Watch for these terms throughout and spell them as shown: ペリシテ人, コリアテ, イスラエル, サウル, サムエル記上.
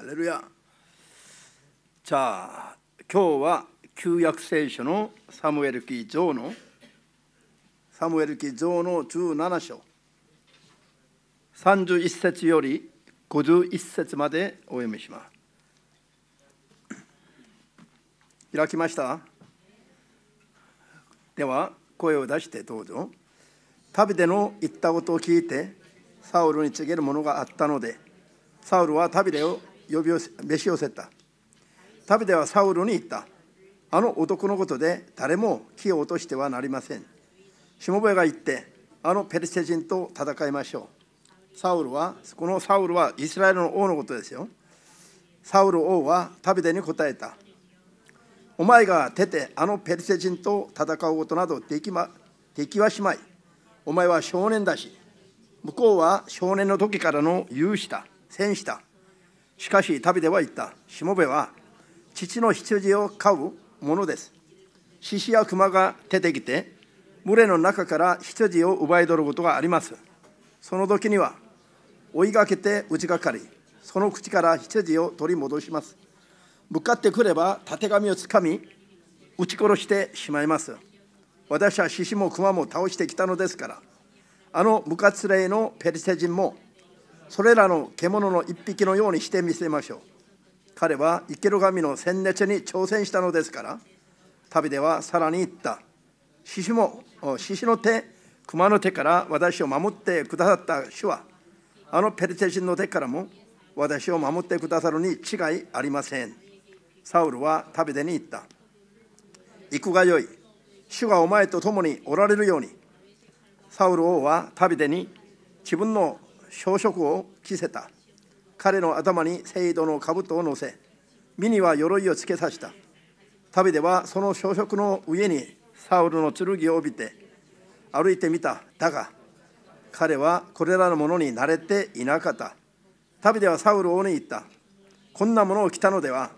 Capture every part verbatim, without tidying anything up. ハレルヤ。じゃあ今日は旧約聖書のサムエル記上のサムエル記上のじゅうなな章さんじゅういち節よりごじゅういち節までお読みします。開きました。では声を出してどうぞ。旅での言ったことを聞いてサウルに告げるものがあったので、サウルは旅でを呼び寄せ召し寄せた。旅ではサウルに言った。あの男のことで誰も気を落としてはなりません。しもべが言って、あのペリシテ人と戦いましょう。サウルはこのサウルはイスラエルの王のことですよ。サウル王は旅でに答えた。お前が出てあのペリシテ人と戦うことなどできまできはしまい。お前は少年だし、向こうは少年の時からの勇士だ、戦士だ。しかし旅では言った。しもべは父の羊を飼うものです。獅子や熊が出てきて群れの中から羊を奪い取ることがあります。その時には追いかけて打ちかかり、その口から羊を取り戻します。向かってくればたてがみをつかみ打ち殺してしまいます。私は獅子も熊も倒してきたのですから、あの無活霊のペリシテ人もそれらの獣の一匹のようにしてみせましょう。彼は生ける神の戦列に挑戦したのですから。旅ではさらに言った。獅子も獅子の手熊の手から私を守ってくださった主は、あのペリシテ人の手からも私を守ってくださるに違いありません。サウルは旅でに言った。行くがよい。主がお前と共におられるように。サウル王は旅でに自分の装飾を着せた。彼の頭に青銅の兜を乗せ、身には鎧をつけさせた。旅ではその装飾の上にサウルの剣を帯びて歩いてみた。だが彼はこれらのものに慣れていなかった。旅ではサウル王に言った。こんなものを着たのでは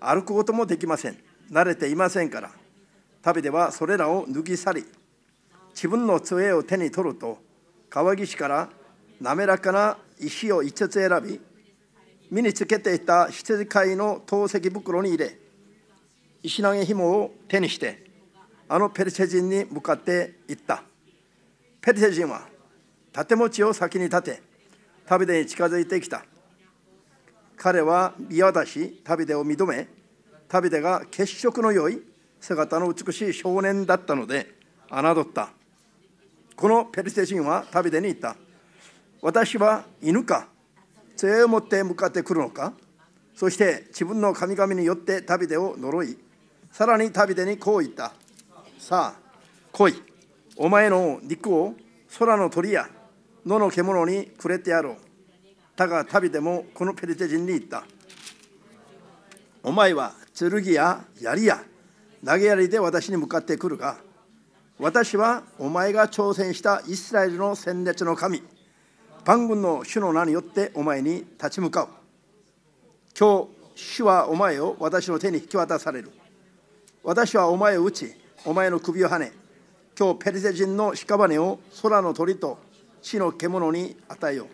歩くこともできません。慣れていませんから。旅ではそれらを脱ぎ去り、自分の杖を手に取ると、川岸から滑らかな石をいつつ選び、身につけていた羊飼いの投石袋に入れ、石投げ紐を手にして、あのペリシテ人に向かって行った。ペリシテ人は盾持ちを先に立て、旅でに近づいてきた。彼は見渡し、旅でを認め、旅でが血色の良い姿の美しい少年だったので、侮った。このペリシテ人は旅でに言った。私は犬か、杖を持って向かってくるのか。そして自分の神々によって旅でを呪い、さらに旅でにこう言った。さあ、来い。お前の肉を空の鳥や野の獣にくれてやろう。だが旅でもこのペリシテ人に言った。お前は剣や槍や投げ槍で私に向かってくるが、私はお前が挑戦したイスラエルの戦列の神、万軍の主の名によってお前に立ち向かう。今日、主はお前を私の手に引き渡される。私はお前を打ち、お前の首をはね、今日ペリシテ人の屍を空の鳥と地の獣に与えよう。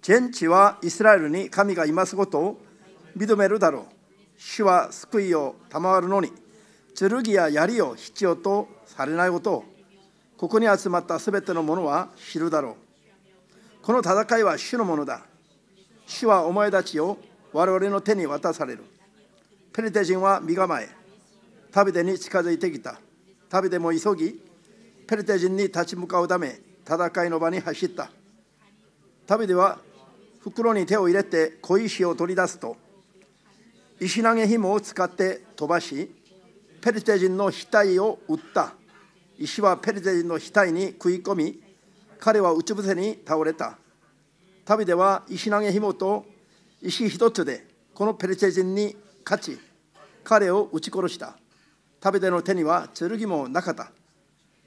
全地はイスラエルに神がいますことを認めるだろう。主は救いを賜るのに、剣や槍を必要とされないことを、ここに集まったすべての者は知るだろう。この戦いは主のものだ。主はお前たちを我々の手に渡される。ペリシテ人は身構え、旅でに近づいてきた。旅でも急ぎ、ペリシテ人に立ち向かうため、戦いの場に走った。旅では袋に手を入れて小石を取り出すと、石投げ紐を使って飛ばし、ペリシテ人の額を打った。石はペリシテ人の額に食い込み、彼はうつ伏せに倒れた。旅では石投げ紐と石一つでこのペリシテ人に勝ち、彼を撃ち殺した。旅での手には剣もなかった。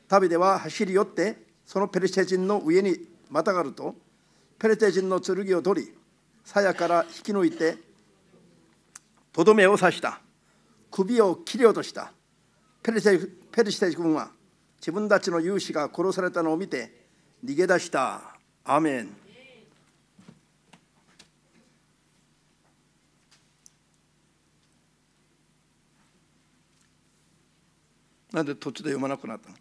旅では走り寄ってそのペリシテ人の上にまたがると、ペリシテ人の剣を取り、鞘から引き抜いてとどめを刺した。首を切り落とした。ペリシテ、ペリシテ軍は自分たちの勇士が殺されたのを見て逃げ出した。アーメン。なんで途中で読まなくなったの？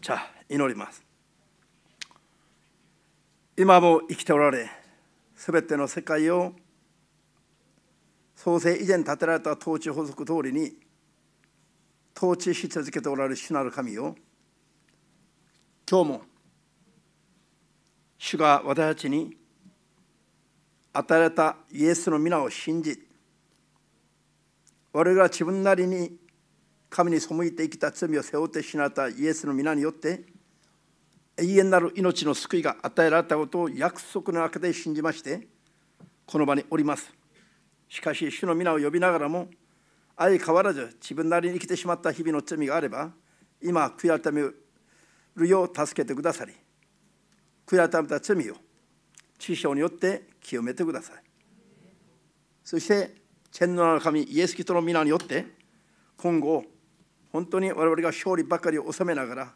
じゃあ祈ります。今も生きておられ、すべての世界を創世以前に建てられた統治法則通りに統治し続けておられる主なる神よ、今日も主が私たちに与えられたイエスの皆を信じ、我々が自分なりに神に背いて生きた罪を背負って死なれたイエスの皆によって永遠なる命の救いが与えられたことを約束の中で信じまして、この場におります。しかし主の皆を呼びながらも相変わらず自分なりに生きてしまった日々の罪があれば、今悔い改めるよう助けてくださり、悔い改めた罪を師匠によって清めてください。そして天の神イエス・キリストの皆によって、今後本当に我々が勝利ばかりを収めながら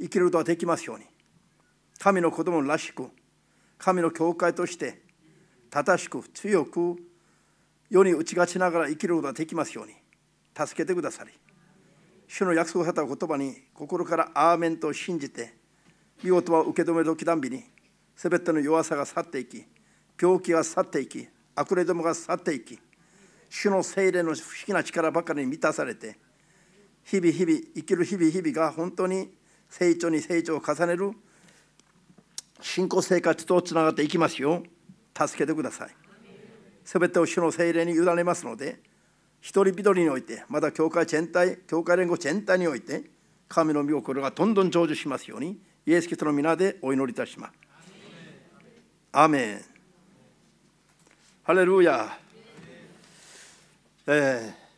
生きることができますように、神の子供らしく、神の教会として正しく強く世に打ち勝ちながら生きることができますように助けてくださり、主の約束された言葉に心からアーメンと信じて、御言葉を受け止める時たんびにすべての弱さが去っていき、病気が去っていき、悪霊どもが去っていき、主の聖霊の不思議な力ばかりに満たされて、日々日々生きる日々日々が本当に成長に成長を重ねる信仰生活とつながっていきますよう助けてください。すべてを主の聖霊に委ねますので、一人一人において、また教会全体、教会連合全体において、神の御心がどんどん成就しますように、イエス・キリストの皆でお祈りいたします。アーメン。ハレルヤ。えー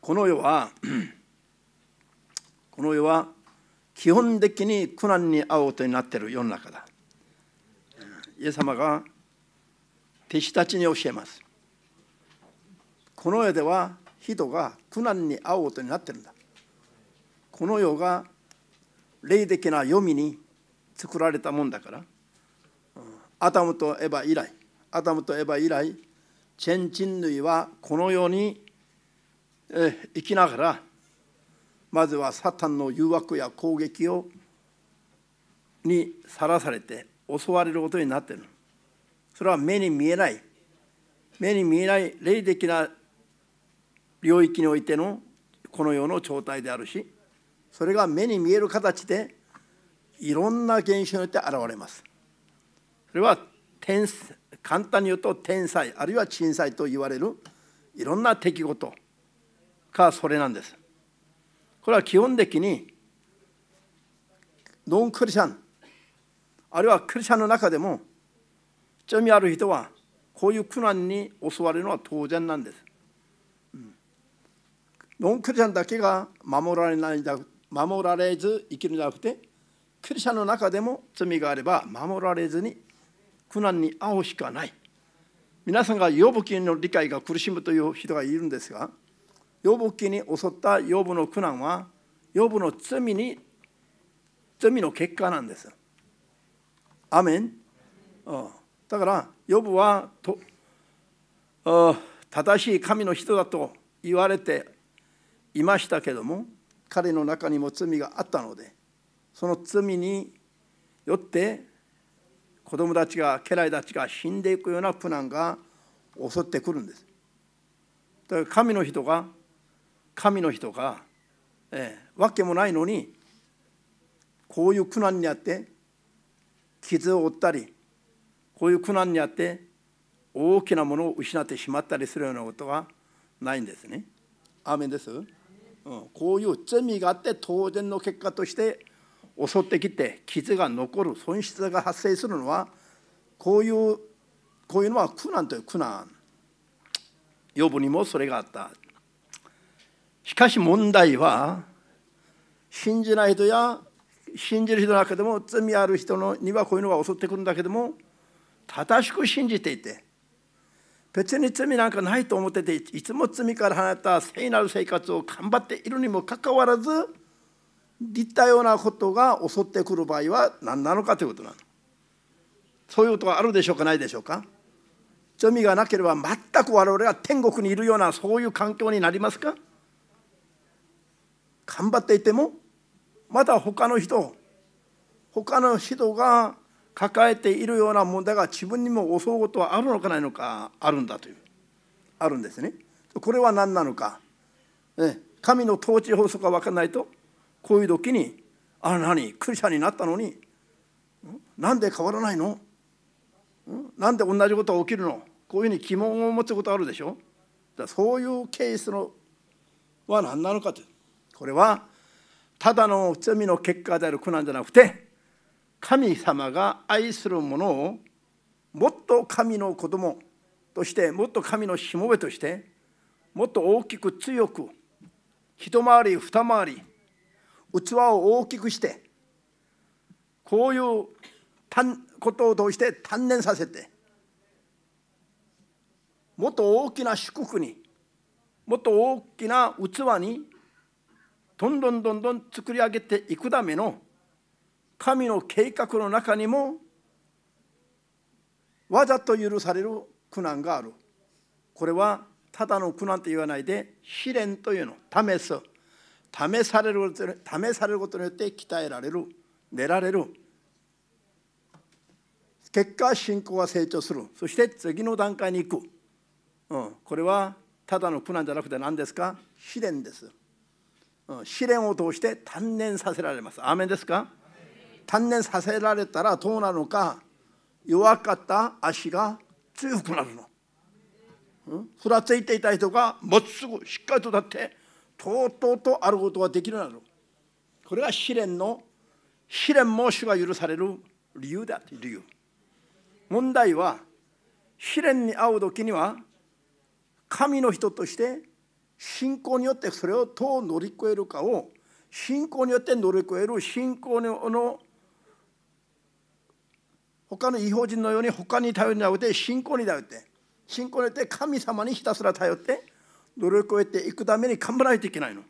この世は、この世は基本的に苦難に遭うことになっている世の中だ。イエス様が弟子たちに教えます。この世では人が苦難に遭うことになっているんだ。この世が霊的な読みに作られたもんだから、アダムとエバ以来、アダムとエバ以来、全人類はこの世にえ生きながら、まずはサタンの誘惑や攻撃をにさらされて襲われることになっている。それは目に見えない、目に見えない霊的な領域においてのこの世の状態であるし、それが目に見える形でいろんな現象によって現れます。それは天、簡単に言うと天災あるいは震災と言われるいろんな出来事か、それなんです。これは基本的にノンクリスチャンあるいはクリスチャンの中でも罪ある人はこういう苦難に襲われるのは当然なんです。うん、ノンクリスチャンだけが守られない、守られず生きるんじゃなくて、クリスチャンの中でも罪があれば守られずに苦難に遭うしかない。皆さんがヨブ記の理解が苦しむという人がいるんですが、ヨブ記に襲ったヨブの苦難はヨブの罪に罪の結果なんです。アメン。だからヨブはと正しい神の人だと言われていましたけども、彼の中にも罪があったので、その罪によって子供たちが家来たちが死んでいくような苦難が襲ってくるんです。だから神の人が神の人が、えー、わけもないのにこういう苦難にあって傷を負ったり、こういう苦難にあって大きなものを失ってしまったりするようなことはないんですね。アーメンです。うん、こういう罪があって当然の結果として襲ってきて傷が残る、損失が発生するのはこういうこういうのは苦難という苦難。ヨブにもそれがあった。しかし問題は、信じない人や信じる人の中でも罪ある人にはこういうのが襲ってくるんだけども、正しく信じていて、別に罪なんかないと思ってて、いつも罪から離れた聖なる生活を頑張っているにもかかわらず、似たようなことが襲ってくる場合は何なのかということなの。そういうことがあるでしょうか、ないでしょうか。罪がなければ全く我々は天国にいるようなそういう環境になりますか？頑張っていてもまだ他の人他の人が抱えているような問題が自分にも襲うことはあるのかないのか、あるんだというあるんですね。これは何なのか、ね、神の統治法則が分からないとこういう時に「あら何クリスチャンになったのになんで変わらないの？なんで同じことが起きるの？」こういうふうに疑問を持つことあるでしょ。そういうケースのは何なのかという、これはただの罪の結果である苦難じゃなくて、神様が愛するものをもっと神の子供として、もっと神のしもべとして、もっと大きく強く一回り二回り器を大きくして、こういうことを通して鍛錬させて、もっと大きな祝福に、もっと大きな器にどんどんどんどん作り上げていくための神の計画の中にもわざと許される苦難がある。これはただの苦難と言わないで、試練というの、試す、試される、試されることによって鍛えられる、練られる。結果、信仰は成長する。そして次の段階に行く。うん、これはただの苦難じゃなくて何ですか？試練です。うん、試練を通して鍛錬させられます。アーメンですか？鍛錬させられたらどうなのか、弱かった足が強くなるの。うん、ふらついていた人がまっすぐしっかりと立ってとうとうと歩くことができるようになる。これが試練の、試練も主が許される理由だという理由。問題は試練に遭う時には神の人として信仰によってそれをどう乗り越えるかを、信仰によって乗り越える、信仰の他の異邦人のように他に頼りになくて信仰に頼って、信仰によって神様にひたすら頼って乗り越えていくために頑張らないといけないの。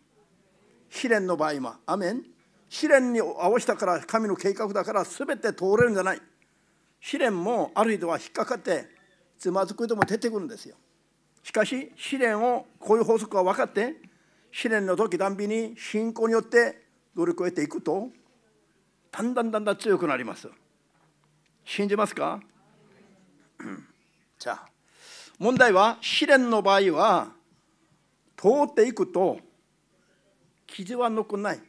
試練の場合はアメン、試練に合わせたから神の計画だから全て通れるんじゃない。試練もある人は引っかかってつまずく人も出てくるんですよ。しかし試練を、こういう法則が分かって、試練の時たんびに信仰によって乗り越えていくとだんだんだんだん強くなります。信じますか？じゃあ問題は、試練の場合は通っていくと傷は残らない。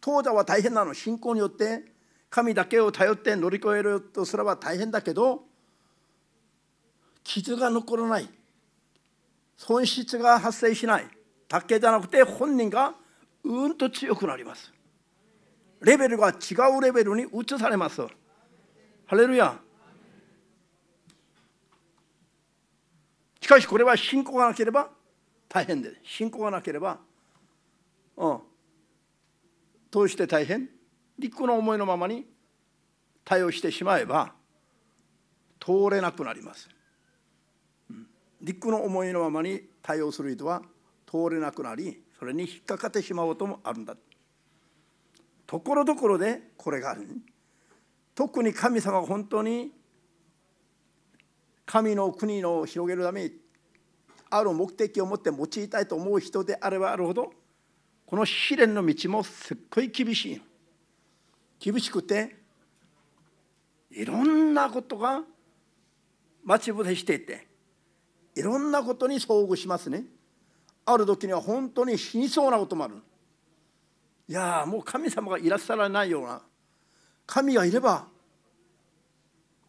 当座は大変なの。信仰によって神だけを頼って乗り越えるとすれば大変だけど、傷が残らない、損失が発生しないだけじゃなくて、本人がうんと強くなります。レベルが違うレベルに移されます。ハレルヤ。しかしこれは信仰がなければ大変です。信仰がなければ、うん、どうして大変？陸の思いのままに対応してしまえば通れなくなります。陸の思いのままに対応する人は通れなくなり、それに引っかかってしまうこともあるんだ。ところどころでこれがある。特に神様が本当に神の国を広げるためにある目的を持って用いたいと思う人であればあるほど、この試練の道もすっごい厳しい。厳しくていろんなことが待ち伏せしていて、いろんなことに遭遇しますね。ある時には本当に死にそうなこともある。いやー、もう神様がいらっしゃらないような、神がいれば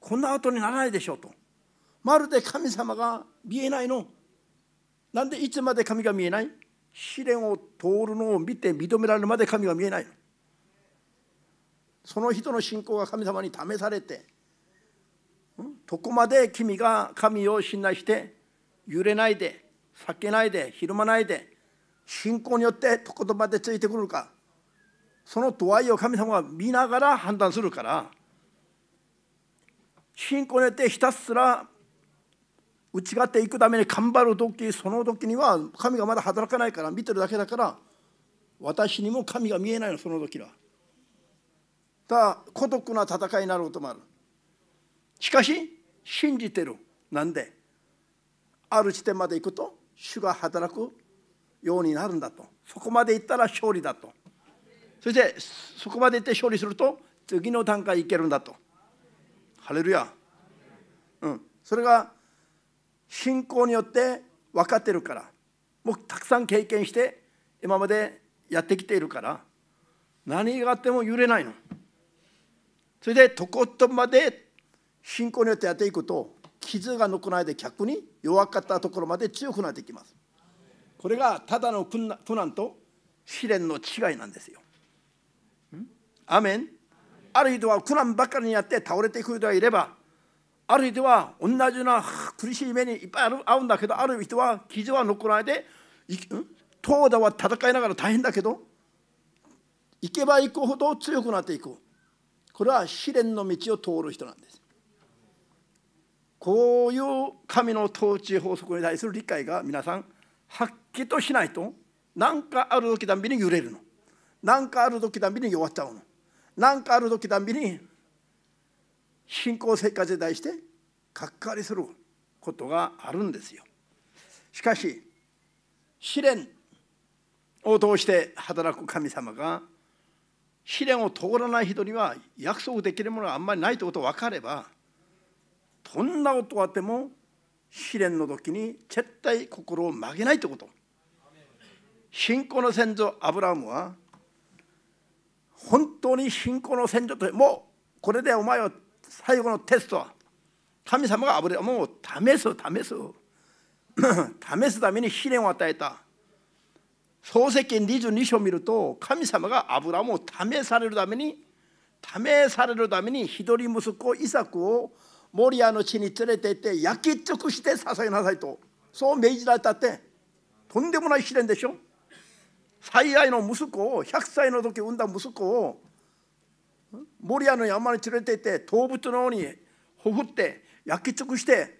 こんなことにならないでしょうと。まるで神様が見えないの。なんでいつまで神が見えない？試練を通るのを見て認められるまで神が見えないの。その人の信仰が神様に試されて、どこまで君が神を信頼して揺れないで、避けないで、ひるまないで、信仰によってとことまでついてくるか、その度合いを神様が見ながら判断するから、信仰によってひたすら打ち勝っていくために頑張る時、その時には神がまだ働かないから、見てるだけだから、私にも神が見えないの、その時は。ただ孤独な戦いになることもある。しかし信じてる、なんである地点まで行くと主が働くようになるんだと、そこまで行ったら勝利だと、そしてそこまで行って勝利すると次の段階行けるんだと。ハレルヤ、うん、それが信仰によって分かってるから、もうたくさん経験して今までやってきているから、何があっても揺れないの。それでとことんまで信仰によってやっていくと、傷が残らないで逆に弱かったところまで強くなっていきます。これがただの苦難と試練の違いなんですよ。アメン。ある人は苦難ばかりにやって倒れていく人がいれば、ある人は同じような苦しい目にいっぱい遭うんだけど、ある人は傷は残らないで、投打は戦いながら大変だけど、行けば行くほど強くなっていく。これは試練の道を通る人なんです。こういう神の統治法則に対する理解が皆さんはっきりとしないと、何かある時たんびに揺れるの、何かある時たんびに弱っちゃうの、何かある時たんびに信仰生活に対してがっかりすることがあるんですよ。しかし試練を通して働く神様が、試練を通らない人には約束できるものがあんまりないということが分かれば、どんなことがあっても試練の時に絶対心を曲げないということ。信仰の先祖アブラハムは本当に信仰の先祖と、もうこれでお前は最後のテストは、神様がアブラハムを試す試す試すために試練を与えた。創世記にじゅうに章を見ると、神様がアブラハムを試されるために試されるために一人息子イサクをモリアの地に連れて行って焼き尽くして捧げなさいと、そう命じられたって、とんでもない試練でしょ。最愛の息子を、ひゃくさいの時産んだ息子をモリアの山に連れて行って動物のようにほふって焼き尽くして、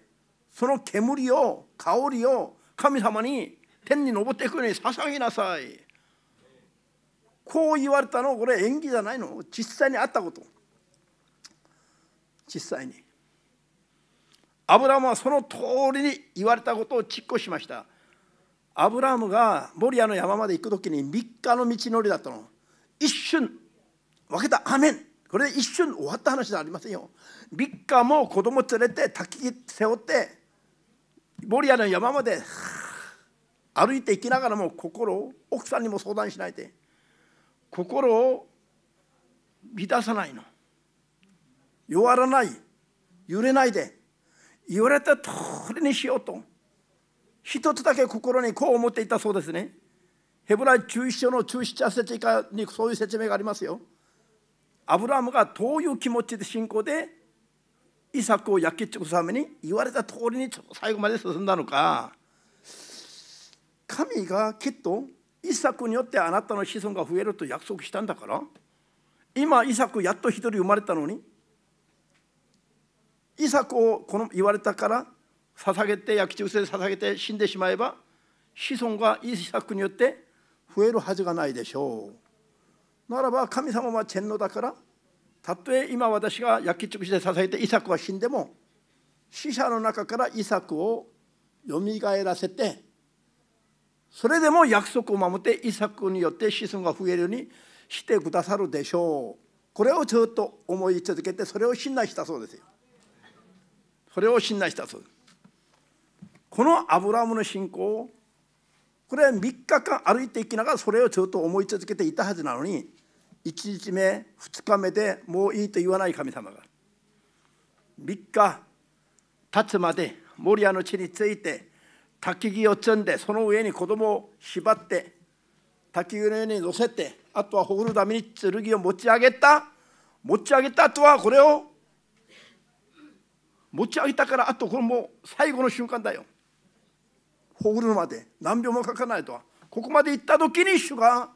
その煙を香りを神様に天に昇っていくように捧げなさい、こう言われたの。これ演技じゃないの、実際にあったこと。実際にアブラハムはその通りに言われたことを実行しました。アブラハムがモリアの山まで行くときにみっかの道のりだったの。一瞬分けた。アメン。これで一瞬終わった話じゃありませんよ。みっかも子供連れて滝背負ってモリアの山まで歩いていきながらも、心を奥さんにも相談しないで心を乱さないの、弱らない、揺れないで、言われた通りにしようと一つだけ心にこう思っていたそうですね。ヘブライじゅういち章のじゅうなな節以下にそういう説明がありますよ。アブラハムがどういう気持ちで信仰でイサクを焼き尽くすために言われた通りに最後まで進んだのか。神がきっとイサクによってあなたの子孫が増えると約束したんだから、今イサクやっと一人生まれたのに、イサクをこの言われたから捧げて焼き尽くして捧げて死んでしまえば、子孫がイサクによって増えるはずがないでしょう。ならば神様は全能だから、たとえ今私が焼き尽くして捧げてイサクは死んでも、死者の中からイサクをよみがえらせて、それでも約束を守ってイサクによって子孫が増えるようにしてくださるでしょう。これをずっと思い続けて、それを信頼したそうですよ。それを信頼したそうです。このアブラハムの信仰を、これはみっかかん歩いていきながらそれをずっと思い続けていたはずなのに、いちにちめふつかめでもういいと言わない神様が、みっか経つまでモリアの地について焚き木を積んで、その上に子供を縛って焚き木の上に乗せて、あとはほぐるために剣を持ち上げた持ち上げたあとはこれを持ち上げたから、あとこれもう最後の瞬間だよ。ほぐるまで何秒もかからないとは、ここまで行った時に主が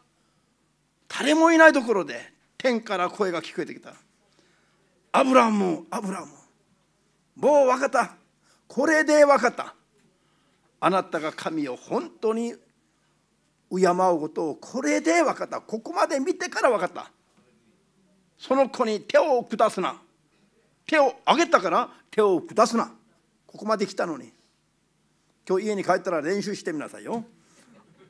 誰もいないところで天から声が聞こえてきた。アブラハム、アブラハム、もう分かった、これで分かった、あなたが神を本当に敬うことをこれで分かった、ここまで見てから分かった、その子に手を下すな、手を上げたから手を下すな、ここまで来たのに、今日家に帰ったら練習してみなさいよ。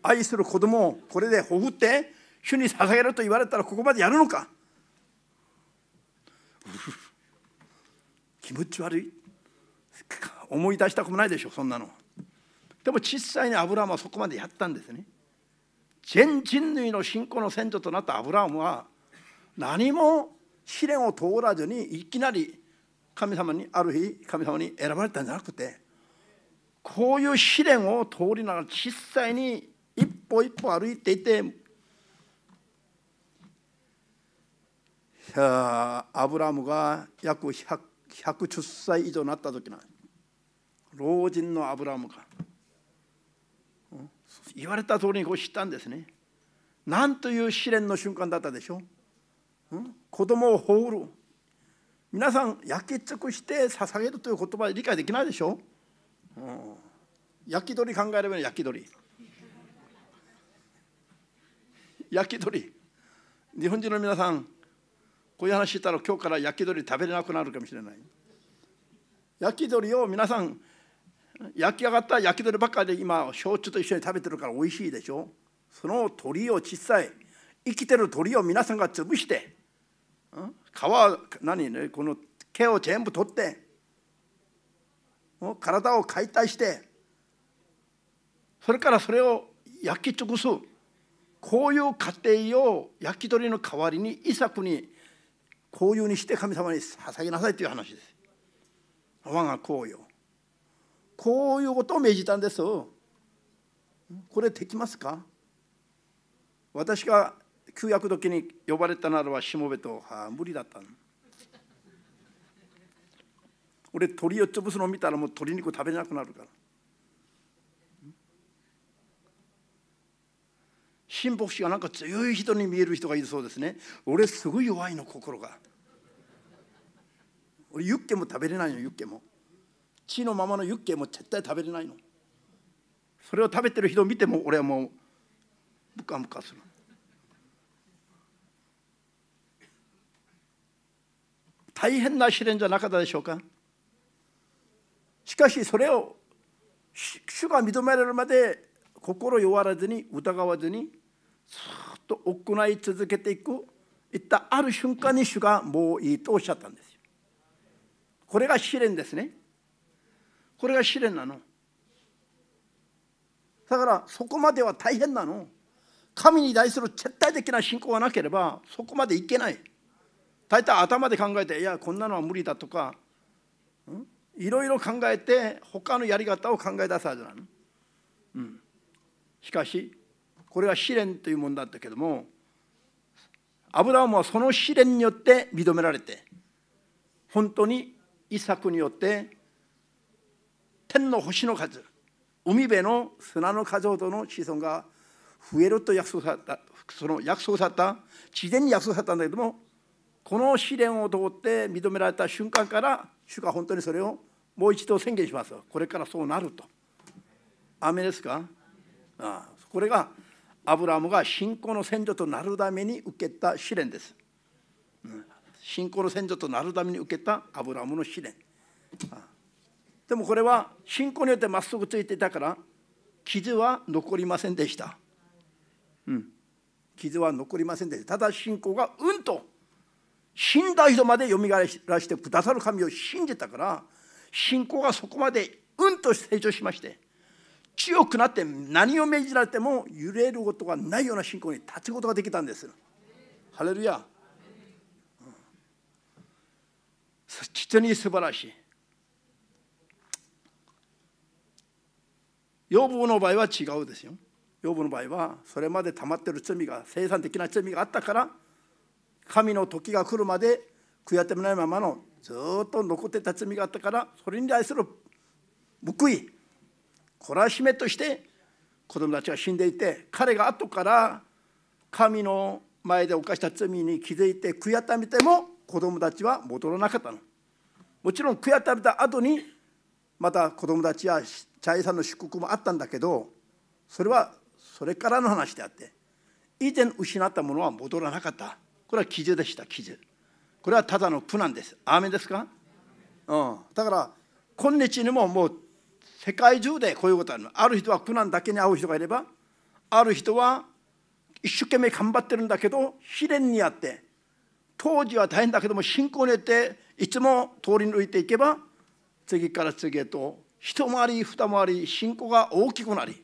愛する子供をこれでほふって主に捧げると言われたらここまでやるのか。気持ち悪い、思い出したくもないでしょ、そんなの。でも実際にアブラハムはそこまでやったんですね。全人類の信仰の先祖となったアブラハムは何も試練を通らずに、いきなり神様にある日神様に選ばれたんじゃなくて、こういう試練を通りながら実際に一歩一歩歩いていて、アブラハムが約ひゃくじゅっさい以上になった時の老人のアブラハムが言われた通りにこう知ったんですね。なんという試練の瞬間だったでしょう。ん、子供を放る、皆さん焼き尽くして捧げるという言葉で理解できないでしょう。うん、焼き鳥考えればいい、焼き鳥焼き鳥、日本人の皆さんこういう話したら今日から焼き鳥食べれなくなるかもしれない。焼き鳥を皆さん焼き上がった焼き鳥ばっかりで今焼酎と一緒に食べてるから美味しいでしょ。その鳥を、小さい生きてる鳥を皆さんが潰して、皮何ね、この毛を全部取って体を解体して、それからそれを焼き尽くす、こういう過程を焼き鳥の代わりにイサクにこういうにして神様に捧げなさいという話です。我が子よ、こういうことを命じたんです。これできますか。私が旧約時に呼ばれたならばしもべと、はあ、無理だったの。俺鳥を潰すのを見たらもう鶏肉食べなくなるから。神牧師がなんか強い人に見える人がいるそうですね。俺すごい弱いの、心が。俺ユッケも食べれないの、ユッケも。血のままのユッケも絶対食べれないの。それを食べてる人を見ても俺はもうムカムカする。大変な試練じゃなかったでしょうか。しかしそれを主が認められるまで心弱らずに疑わずにずっと行い続けていく、いったある瞬間に主がもういいとおっしゃったんですよ。これが試練ですね。これが試練なの。だからそこまでは大変なの。神に対する絶対的な信仰がなければそこまでいけない。大体頭で考えて、いやこんなのは無理だとか、うん、いろいろ考えて他のやり方を考え出すはずなの。うん、しかしこれは試練というものだったけども、アブラハムはその試練によって認められて、本当にイサクによって天の星の数、海辺の砂の数ほどの子孫が増えると約束された、その約束された、自然に約束されたんだけども、この試練を通って認められた瞬間から、主が本当にそれをもう一度宣言します。これからそうなると。アーメンですか。ああ、これがアブラハムが信仰の先祖となるために受けた試練です。うん、信仰の先祖となるために受けたアブラハムの試練。ああ、でもこれは信仰によってまっすぐついていたから傷は残りませんでした。うん、傷は残りませんでした。ただ信仰がうんと死んだ人までよみがえらしてくださる神を信じたから、信仰がそこまでうんと成長しまして、強くなって何を命じられても揺れることがないような信仰に立つことができたんです。ハレルヤ。うん、実に素晴らしい。ヨブの場合は違うですよ。ヨブの場合はそれまで溜まってる罪が、生産的な罪があったから、神の時が来るまで悔やみないままのずっと残ってた罪があったから、それに対する報い、懲らしめとして子供たちが死んでいて、彼が後から神の前で犯した罪に気づいて悔やみても子供たちは戻らなかったの。もちろん悔やみた後にまた子供たちや財産の祝福もあったんだけど、それはそれからの話であって、以前失ったものは戻らなかった。これは傷でした、傷。これはただの苦難です。アーメンですか。うん、だから今日にももう世界中でこういうことがある。ある人は苦難だけに遭う人がいれば、ある人は一生懸命頑張ってるんだけど試練にあって、当時は大変だけども信仰によっていつも通り抜いていけば、次から次へと一回り二回り信仰が大きくなり、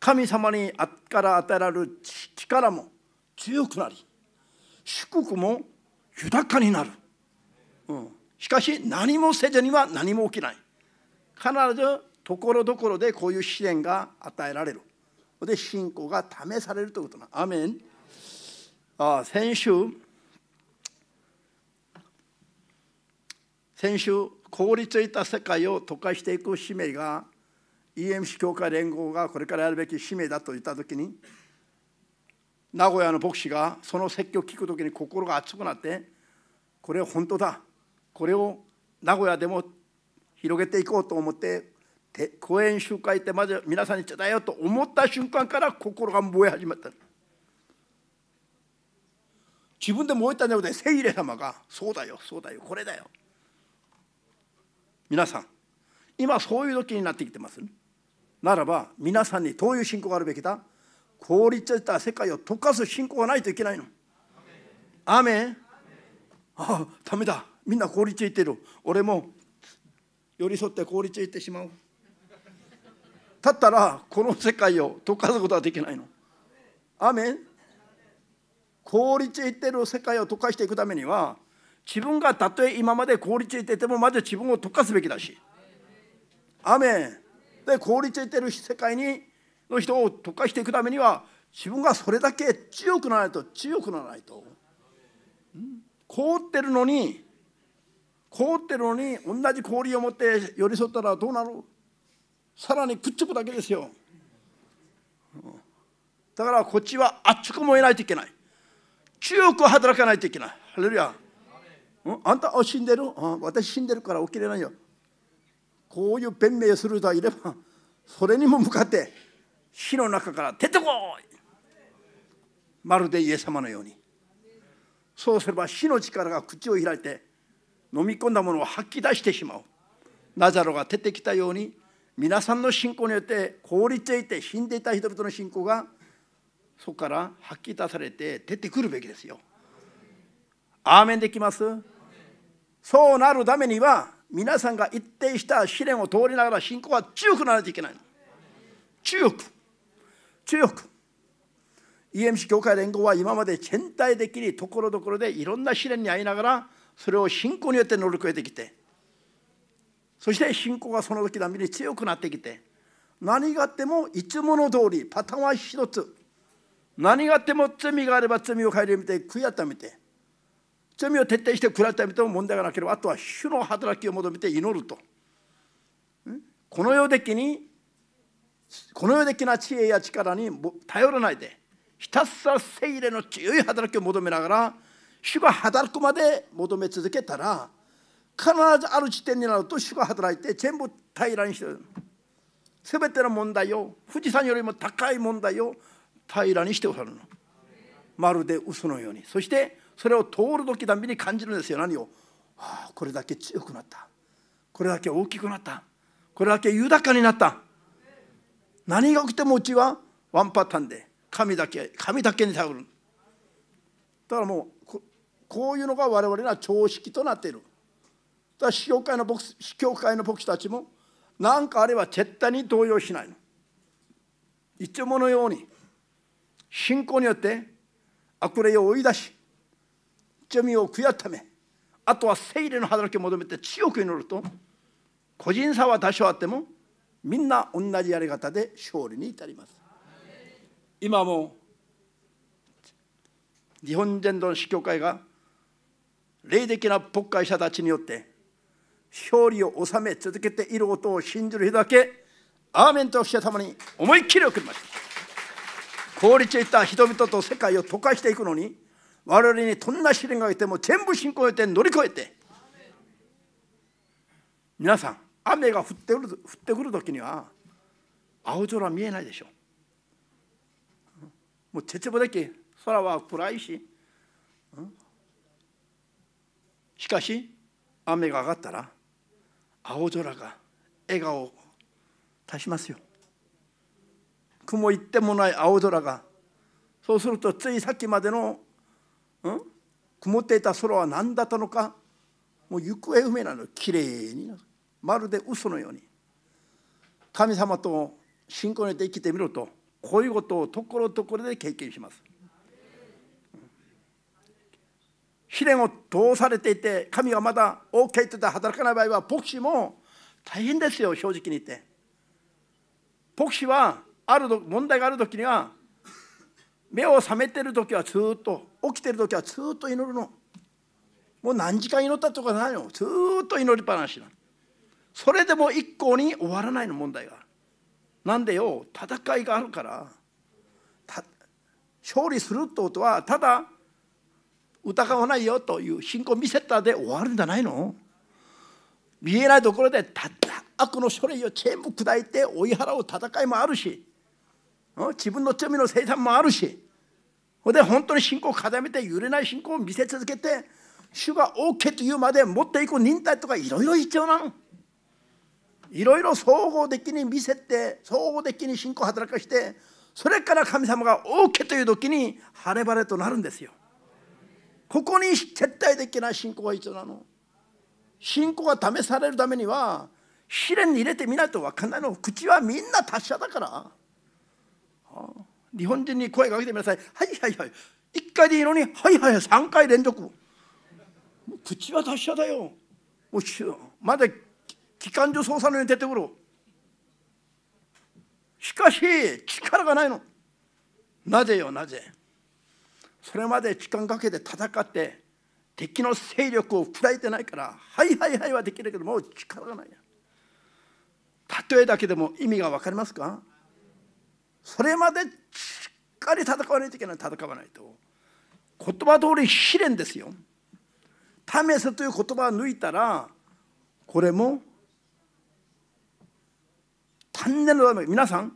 神様にから与えられる力も強くなり、祝福も豊かになる、うん、しかし何もせずには何も起きない。必ずところどころでこういう試練が与えられる。で、信仰が試されるということな。アメン。あ、先週先週凍りついた世界を溶かしていく使命が イーエムシー 教会連合がこれからやるべき使命だと言ったときに、名古屋の牧師がその説教を聞くときに心が熱くなって、これは本当だ、これを名古屋でも広げていこうと思って講演集会ってまず皆さんに伝えようと思った瞬間から心が燃え始めた。自分で燃えたんじゃなくて、聖霊様がそうだよそうだよこれだよ。皆さん今そういう時になってきてます、ね、ならば皆さんにどういう信仰があるべきだ。凍りついた世界を溶かす信仰がないといけないの。アメン。ああダメだ、みんな凍りついてる、俺も寄り添って凍りついてしまう。だったらこの世界を溶かすことはできないの。アメン。凍りついている世界を溶かしていくためには、自分がたとえ今まで凍りついていてもまず自分を溶かすべきだし、アメン。で、凍りついている世界にの人を溶かしていくためには、自分がそれだけ強くならないと強くならないと。凍ってるのに凍ってるのに同じ氷を持って寄り添ったらどうなる？さらにくっつくだけですよ。だからこっちは熱く燃えないといけない。強く働かないといけない。ハレルヤ。あんた死んでる？あ、私死んでるから起きれないよ。こういう弁明をする人がいれば、それにも向かって火の中から出てこい。まるでイエス様のように。そうすれば火の力が口を開いて飲み込んだものを吐き出してしまう。ナザロが出てきたように、皆さんの信仰によって凍りついて死んでいた人々の信仰がそこから吐き出されて出てくるべきですよ。アーメンできます？そうなるためには、皆さんが一定した試練を通りながら信仰は強くならないといけないの。強く強く イーエムシー 教会連合は今まで全体的にところどころでいろんな試練に遭いながら、それを信仰によって乗り越えてきて、そして信仰がその時のために強くなってきて、何があってもいつもの通り、パターンは一つ、何があっても罪があれば罪を顧みて悔い改めて、罪を徹底して悔い改めても問題がなければ、あとは主の働きを求めて祈ると。この世的にこの世的な知恵や力に頼らないで、ひたすら聖霊の強い働きを求めながら、主が働くまで求め続けたら、必ずある時点になると主が働いて全部平らにしてる。すべての問題を、富士山よりも高い問題を平らにしておられるの。まるで嘘のように。そしてそれを通る時たびに感じるんですよ。何を、はあ、これだけ強くなった、これだけ大きくなった、これだけ豊かになった。何が起きてもうちはワンパターンで、神だけ神だけに頼る。だからもう こ, こういうのが我々の常識となっている。司教会の牧師たちも何かあれば絶対に動揺しないの。いつものように信仰によって悪霊を追い出し、罪を悔やっため、あとは聖霊の働きを求めて強く祈ると、個人差は多少あってもみんな同じやり方で勝利に至ります。今も日本全土の司教会が霊的な牧会者たちによって勝利を収め続けていることを信じる人だけ、アーメンとおっしゃる様に思いっきり送りました。凍りついた人々と世界を溶かしていくのに、我々にどんな試練が来ても全部信仰によって乗り越えて、皆さん雨が降ってくる、降ってくる時には青空見えないでしょう。もう絶望的、空は暗いし、しかし雨が上がったら青空が笑顔を足しますよ。雲行ってもない青空が、そうするとついさっきまでの、うん、曇っていた空は何だったのか、もう行方不明なの。きれいにまるで嘘のように。神様と信仰によって生きてみろと、こういうことをところどころで経験します。試練を通されていて、神がまだ OK と言って働かない場合は、牧師も大変ですよ、正直に言って。牧師はある問題があるときには、目を覚めてるときはずっと、起きてるときはずっと祈るの。もう何時間祈ったとかないの、ずっと祈りっぱなしなの。それでも一向に終わらないの、問題が。なんでよ、戦いがあるから、た勝利するってことは、ただ、疑わないよという信仰を見せたで終わるんじゃないの。見えないところでたった悪の書類を全部砕いて追い払う戦いもあるし、自分の罪の清算もあるし、それで本当に信仰を固めて揺れない信仰を見せ続けて、主が OK というまで持っていく忍耐とかいろいろ必要なの。いろいろ総合的に見せて、総合的に信仰を働かして、それから神様が OK という時に晴れ晴れとなるんですよ。ここに絶対できない信仰が必要なの。信仰が試されるためには試練に入れてみないと分かんないの。口はみんな達者だから、はあ、日本人に声かけてみなさい。はいはいはい、いっかいでいいのに、はいはいはい、さんかい連続。口は達者だよ。おっしゅまだ機関所捜査のように出てくる。しかし力がないの。なぜよ、なぜ。それまで時間かけて戦って敵の勢力を砕いてないから、はいはいはいはできるけどもう力がない。例えだけでも意味が分かりますか。それまでしっかり戦わないといけない。戦わないと、言葉通り試練ですよ。試すという言葉を抜いたら、これも単年のため。皆さん、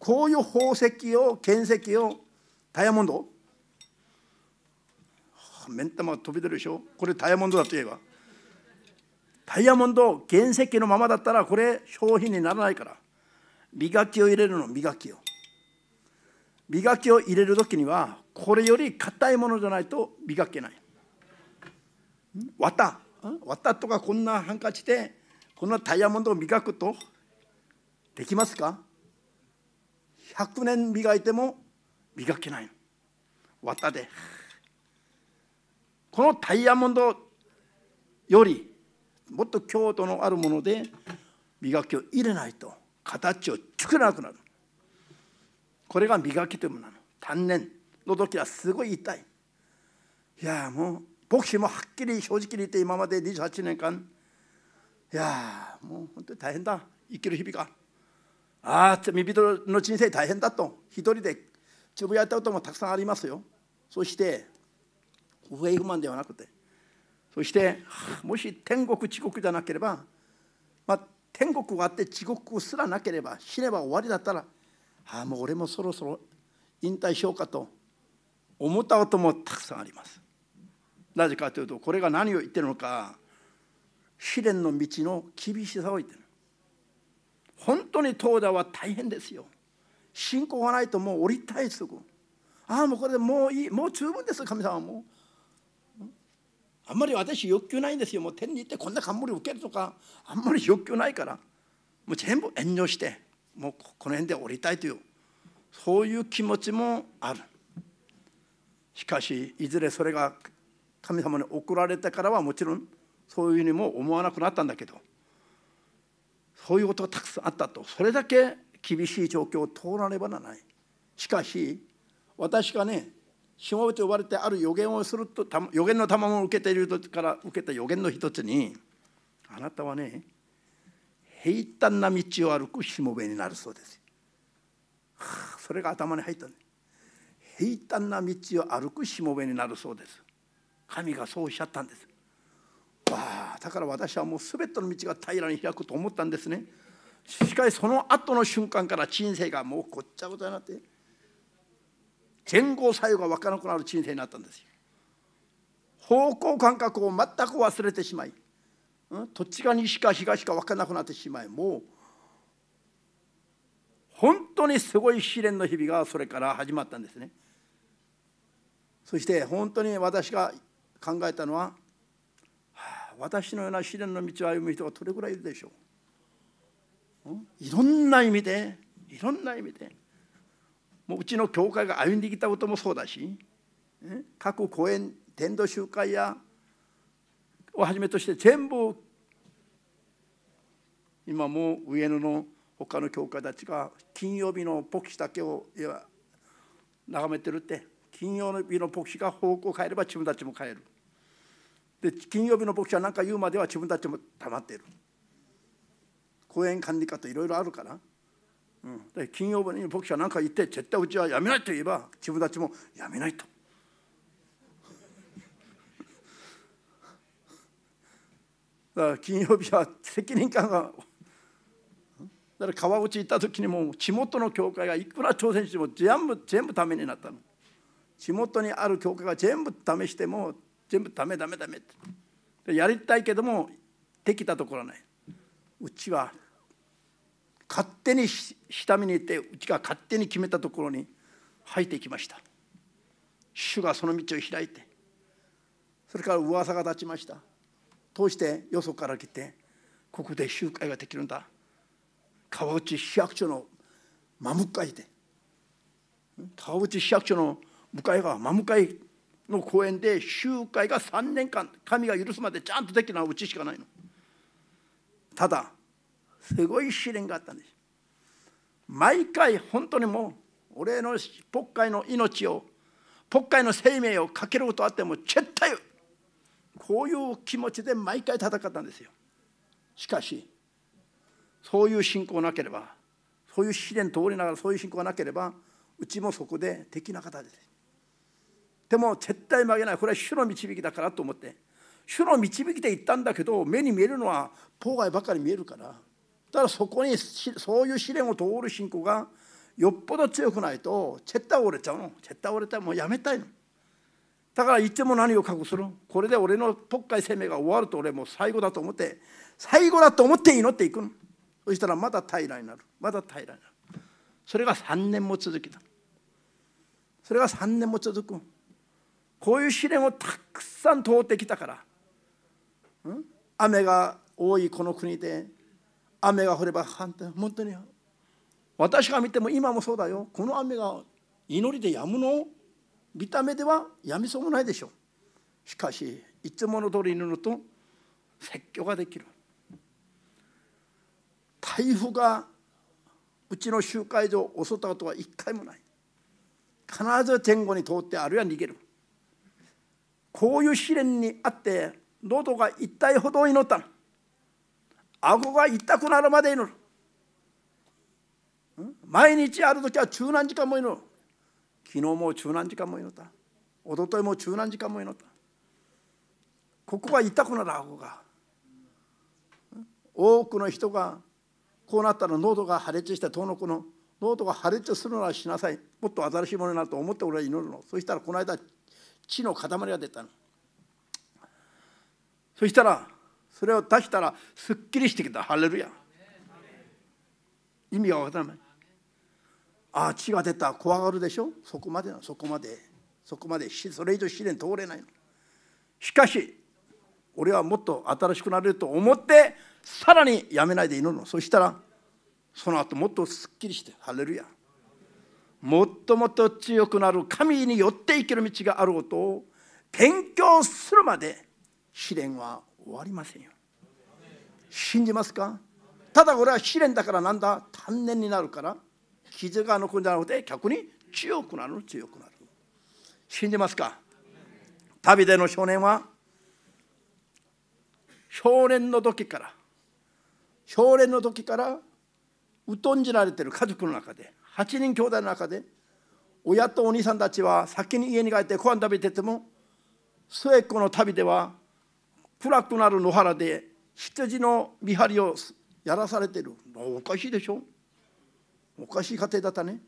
こういう宝石を、原石を、ダイヤモンド、目ん玉が飛び出るでしょ。これダイヤモンドだと言えば、ダイヤモンド原石のままだったらこれ商品にならないから、磨きを入れるの。磨きを磨きを入れる時にはこれより硬いものじゃないと磨けない。綿綿とかこんなハンカチでこんなダイヤモンドを磨くとできますか。ひゃくねん磨いても磨けないの、綿で。このダイヤモンドよりもっと強度のあるもので磨きを入れないと形を作らなくなる。これが磨きというものなの。単年の時はすごい痛い。いやもう牧師もはっきり正直に言って、今までにじゅうはちねんかん、いやもう本当に大変だ、生きる日々が。ああ、罪人の人生大変だと一人で自分やったこともたくさんありますよ。そして不平不満ではなくて、そしてもし天国地獄じゃなければ、まあ、天国があって地獄すらなければ、死ねば終わりだったら、ああもう俺もそろそろ引退しようかと思ったこともたくさんあります。なぜかというと、これが何を言ってるのか、試練の道の厳しさを言ってる。本当に当座は大変ですよ。信仰がないともう降りたい、すぐ。ああもうこれでもういい、もう十分です、神様。もうあんまり私欲求ないんですよ。もう天に行ってこんな冠を受けるとかあんまり欲求ないから、もう全部遠慮して、もうこの辺で降りたいという、そういう気持ちもある。しかしいずれそれが神様に送られてからはもちろんそういうふうにも思わなくなったんだけど、そういうことがたくさんあったと。それだけ厳しい状況を通らねばならない。しかし私がね、しもべと呼ばれてある予言をすると、予言の賜物を受けている時から受けた予言の一つに、あなたはね、平坦な道を歩くしもべになるそうです。はあ、それが頭に入ったね。平坦な道を歩くしもべになるそうです。神がそうおっしゃったんです。わあ、だから私はもうすべての道が平らに開くと思ったんですね。しかしその後の瞬間から人生がもうごっちゃごちゃになって、前後左右が分からなくなる人生になったんですよ。方向感覚を全く忘れてしまい、どっちか西か東か分からなくなってしまい、もう本当にすごい試練の日々がそれから始まったんですね。そして本当に私が考えたのは、私のような試練の道を歩む人がどれぐらいいるでしょう。いろんな意味でいろんな意味でもう、うちの教会が歩んできたこともそうだし、各講演伝道集会やをはじめとして全部今もう上野の他の教会たちが金曜日の牧師だけをいや眺めてるって、金曜日の牧師が方向を変えれば自分たちも変える、で金曜日の牧師は何か言うまでは自分たちも黙っている、講演管理課といろいろあるから、うん、で金曜日の牧師は何か言って絶対うちはやめないと言えば自分たちもやめないと。だから金曜日は責任感が、だから川口行った時にも地元の教会がいくら挑戦しても全部全部ダメになったの。地元にある教会が全部試しても全部ダメダメダメって、やりたいけどもできたところない。うちは勝手に下見に行って、うちが勝手に決めたところに入っていきました。主がその道を開いて、それから噂が立ちました。通してよそから来て、ここで集会ができるんだ、川内市役所の真向かいで、川内市役所の向かいが真向かいの公園で集会がさんねんかん神が許すまでちゃんとできるのはうちしかないの。ただすごい試練があったんです。毎回本当にもう俺の牧会の命を、牧会の生命をかけることあっても絶対こういう気持ちで毎回戦ったんですよ。しかしそういう信仰がなければ、そういう試練通りながらそういう信仰がなければ、うちもそこでできなかったです。でも絶対負けない、これは主の導きだからと思って、主の導きで行ったんだけど、目に見えるのは妨害ばかり見えるから、だからそこにそういう試練を通る信仰がよっぽど強くないと絶対折れちゃうの。絶対折れたらもうやめたいの。だからいつも何を覚悟する、これで俺の牧会生命が終わると俺もう最後だと思って、最後だと思って祈っていくの。そしたらまだ平らになる、まだ平らになる。それがさんねんも続きだ。それがさんねんも続く。こういう試練をたくさん通ってきたから、うん、雨が多いこの国で雨が降れば反対、本当に私が見ても今もそうだよ。この雨が祈りで止むの、見た目ではやみそうもないでしょう。しかしいつもの通り祈ると説教ができる。台風がうちの集会所を襲ったことは一回もない。必ず天狗に通って、あるいは逃げる。こういう試練にあって喉が痛いほど祈ったの。顎が痛くなるまで祈る。毎日ある時は十何時間も祈る。昨日も十何時間も祈った。一昨日も十何時間も祈った。ここが痛くなる、顎が。多くの人がこうなったら喉が破裂して、どうのこの喉が破裂するならしなさい、もっと新しいものになると思って俺は祈るの。そしたらこの間血の塊が出たの。そしたらそれを出したらすっきりしてきた。ハレルヤ。意味が分からない。ああ血が出た、怖がるでしょ。そこまでなの、そこまで、そこまで、それ以上試練通れないの。しかし俺はもっと新しくなれると思ってさらにやめないで祈るの。そしたらその後もっとすっきりして、ハレルヤ、もっともっと強くなる神によって生きる道があることを勉強するまで試練は終わりませんよ。信じますか？ただ俺は試練だからなんだ、単年になるから傷が残るんじゃなくて逆に強くなる、強くなる。信じますか？ダビデの少年は少年の時から少年の時から疎んじられている家族の中で、はちにん兄弟の中で親とお兄さんたちは先に家に帰ってご飯食べてても、末っ子のダビデは暗くなる野原で羊の見張りをやらされている。おかしいでしょ。おかしい家庭だったね。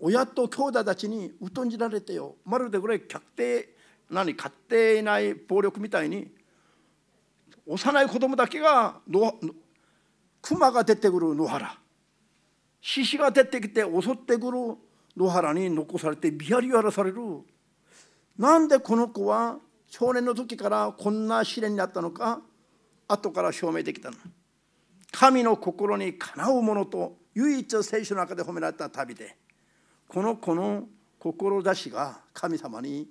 親と兄弟たちに疎んじられてよ、まるでこれ客邸何買っていない暴力みたいに幼い子供だけが熊が出てくる野原、獅子が出てきて襲ってくる野原に残されて見張り荒らされる。なんでこの子は少年の時からこんな試練にあったのか、後から証明できたの。神の心にかなうものと唯一聖書の中で褒められた旅で、この子の志が神様に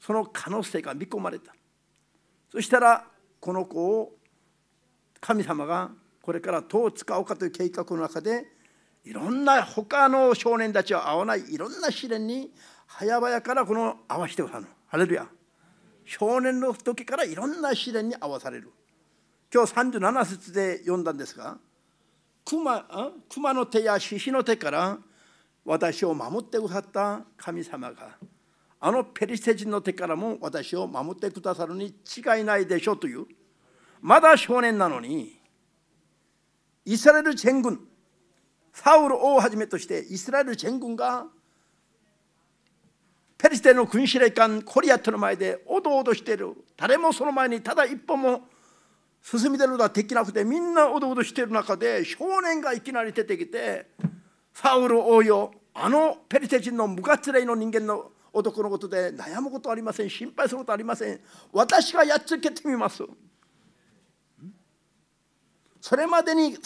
その可能性が見込まれた。そしたらこの子を神様がこれからどう使おうかという計画の中で、いろんな他の少年たちは合わないいろんな試練に早々からこの合わせてくださる。ハレルヤ。少年の時からいろんな試練に合わされる。今日さんじゅうなな節で読んだんですが、熊、熊の手や獅子の手から私を守ってくださった神様が、あのペリシテ人の手からも私を守ってくださるに違いないでしょうという、まだ少年なのに、イスラエル全軍、サウル王をはじめとしてイスラエル全軍がペリシテの軍司令官コリアテの前でおどおどしている。誰もその前にただ一歩も進み出ることはできなくて、みんなおどおどしている中で少年がいきなり出てきて、サウル王よ、あのペリシテ人の無活霊の人間の男のことで悩むことはありません、心配することはありません、私がやっつけてみます。それまでに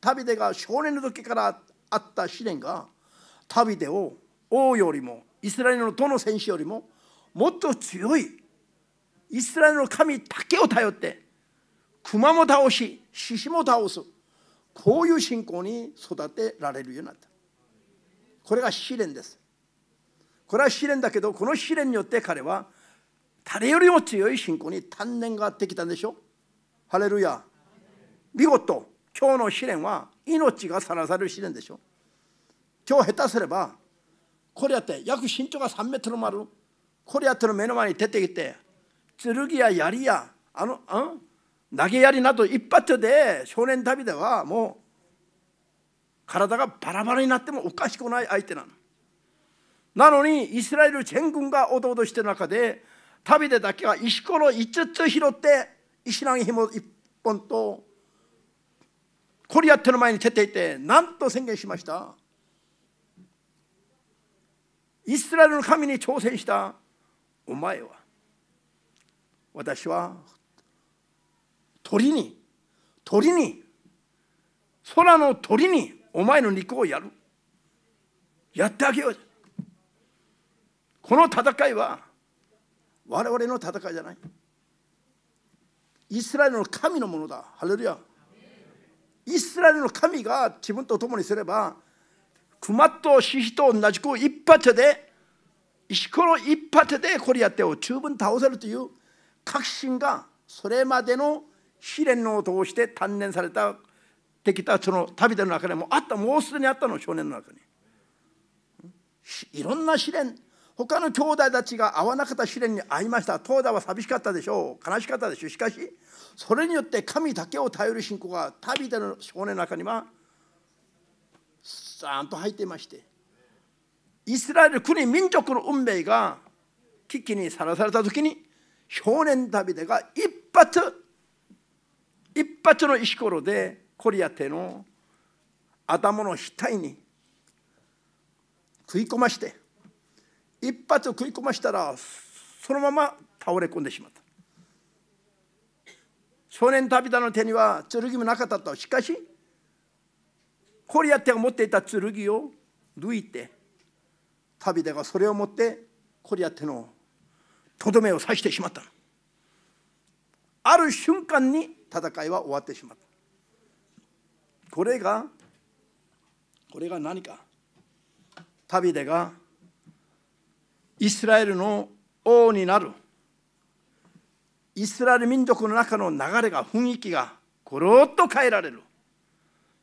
ダビデが少年の時からあった試練が、ダビデを王よりもイスラエルのどの戦士よりももっと強いイスラエルの神だけを頼って、熊も倒し獅子も倒す、こういう信仰に育てられるようになった。これが試練です。これは試練だけど、この試練によって彼は誰よりも強い信仰に鍛錬ができたんでしょう。ハレルヤ。見事今日の試練は命がさらされる試練でしょ。今日下手すればコリアテ、約身長がさんメートルもあるコリアテの目の前に出てきて、剣や槍やあのん投げ槍など一発で少年ダビデはもう体がバラバラになってもおかしくない相手なの。なのにイスラエル全軍がおどおどしてる中で、ダビデだけは石ころいつつ拾って石投げ紐いっぽんとコリアテの前に出ていて、なんと宣言しました。イスラエルの神に挑戦したお前は、私は鳥に鳥に空の鳥にお前の肉をやる、やってあげよう。この戦いは我々の戦いじゃない、イスラエルの神のものだ。ハレルヤ。イスラエルの神が自分と共にすれば、熊と獅子と同じく一発で、石ころ一発でコリアテを十分倒せるという確信が、それまでの試練を通して鍛錬されたできたそのダビデの中でもあった、もうすでにあったの、少年の中に。いろんな試練、他の兄弟たちが会わなかった試練に会いました。当代は寂しかったでしょう、悲しかったでしょう。しかしそれによって神だけを頼る信仰がダビデの少年の中にはちゃんと入っていまして、イスラエル国民族の運命が危機にさらされた時に、少年ダビデが一発一発の石ころでコリアテの頭の額に食い込まして、一発食い込ましたらそのまま倒れ込んでしまった。少年ダビデの手には剣もなかったと。しかしコリアテが持っていた剣を抜いて、ダビデがそれを持ってコリアテのとどめを刺してしまった。ある瞬間に戦いは終わってしまった。これがこれが何か、ダビデがイスラエルの王になる、イスラエル民族の中の流れが、雰囲気がゴロッと変えられる